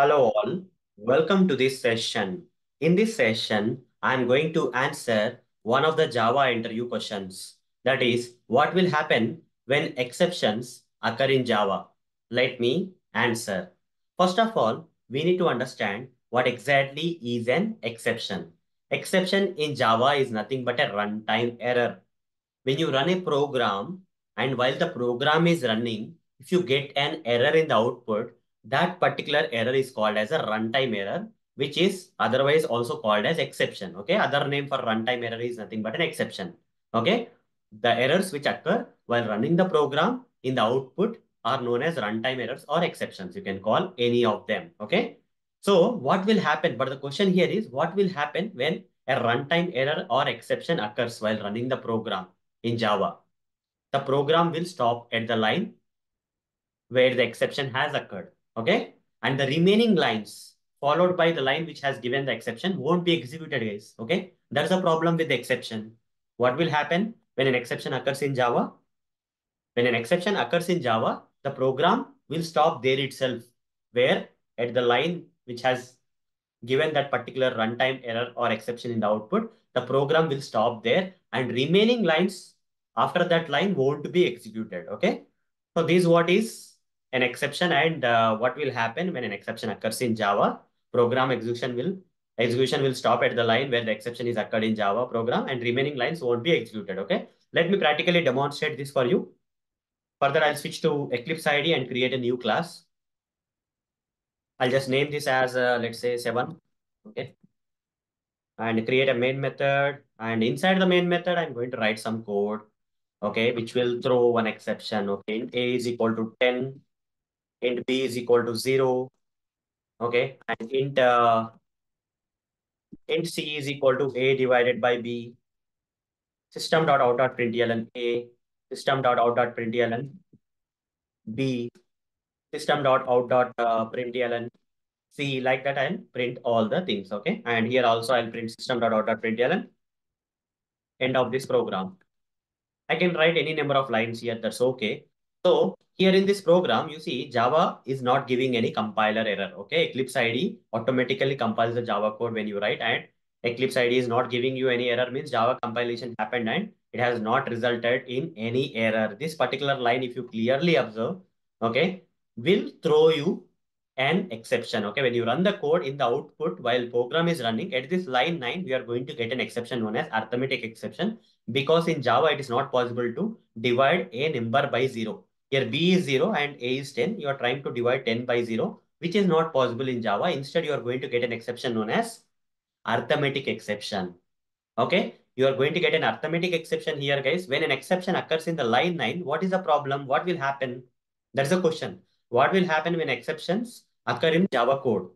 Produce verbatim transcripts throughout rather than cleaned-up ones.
Hello all, welcome to this session. In this session, I am going to answer one of the Java interview questions. That is, what will happen when exceptions occur in Java? Let me answer. First of all, we need to understand what exactly is an exception. Exception in Java is nothing but a runtime error. When you run a program and while the program is running, if you get an error in the output, that particular error is called as a runtime error, which is otherwise also called as exception. Okay. Other name for runtime error is nothing but an exception. Okay. The errors which occur while running the program in the output are known as runtime errors or exceptions. You can call any of them. Okay. So what will happen? But the question here is, what will happen when a runtime error or exception occurs while running the program in Java? The program will stop at the line where the exception has occurred. Okay, and the remaining lines followed by the line which has given the exception won't be executed, guys. Okay, that's the problem with the exception. What will happen when an exception occurs in Java? When an exception occurs in Java, the program will stop there itself, where at the line which has given that particular runtime error or exception in the output, the program will stop there and remaining lines after that line won't be executed. Okay, so this is what is an exception and uh, what will happen when an exception occurs in Java. Program execution will execution will stop at the line where the exception is occurred in Java program and remaining lines won't be executed. Okay, let me practically demonstrate this for you. Further, I'll switch to Eclipse I D and create a new class. I'll just name this as uh, let's say seven. Okay, and create a main method, and inside the main method I'm going to write some code, okay, which will throw one exception. Okay, int a is equal to ten. Int b is equal to zero, okay, and int uh, int c is equal to a divided by b. System dot out dot println a. System dot out dot println b. System dot out dot uh, println c. Like that, I'll print all the things, okay. And here also I'll print system dot out dot println. End of this program. I can write any number of lines here. That's okay. So here in this program, you see Java is not giving any compiler error. Okay, Eclipse I D automatically compiles the Java code when you write, and Eclipse I D is not giving you any error, means Java compilation happened and it has not resulted in any error. This particular line, if you clearly observe, okay, will throw you an exception. Okay, when you run the code in the output while program is running, at this line nine, we are going to get an exception known as arithmetic exception, because in Java it is not possible to divide a number by zero. Here b is zero and a is ten. You are trying to divide ten by zero, which is not possible in Java. Instead, you are going to get an exception known as arithmetic exception. Okay, you are going to get an arithmetic exception here, guys. When an exception occurs in the line nine, what is the problem? What will happen? That's the question. What will happen when exceptions occur in Java code?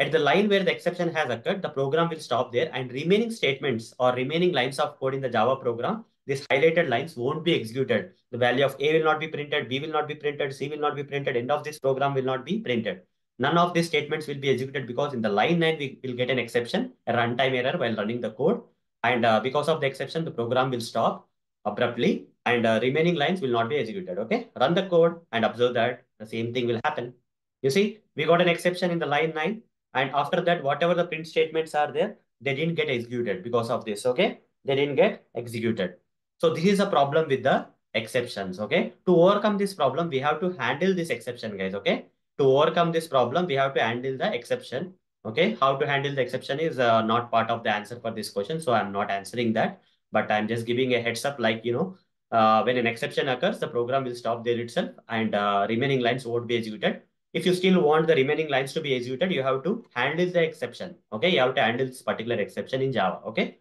At the line where the exception has occurred, the program will stop there and remaining statements or remaining lines of code in the Java program, these highlighted lines won't be executed. The value of A will not be printed, B will not be printed, C will not be printed, end of this program will not be printed. None of these statements will be executed because in the line nine, we will get an exception, a runtime error while running the code. And uh, because of the exception, the program will stop abruptly and uh, remaining lines will not be executed. Okay, run the code and observe that the same thing will happen. You see, we got an exception in the line nine. And after that, whatever the print statements are there, they didn't get executed because of this. Okay, they didn't get executed. So this is a problem with the exceptions. Okay, to overcome this problem, we have to handle this exception, guys. Okay, to overcome this problem, we have to handle the exception. Okay, how to handle the exception is uh, not part of the answer for this question. So I'm not answering that, but I'm just giving a heads up, like, you know, uh, when an exception occurs, the program will stop there itself and uh, remaining lines won't be executed. If you still want the remaining lines to be executed, you have to handle the exception. Okay, you have to handle this particular exception in Java. Okay,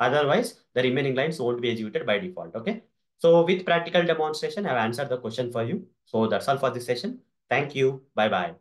otherwise the remaining lines won't be executed by default. Okay, so with practical demonstration, I've answered the question for you. So that's all for this session. Thank you. Bye bye.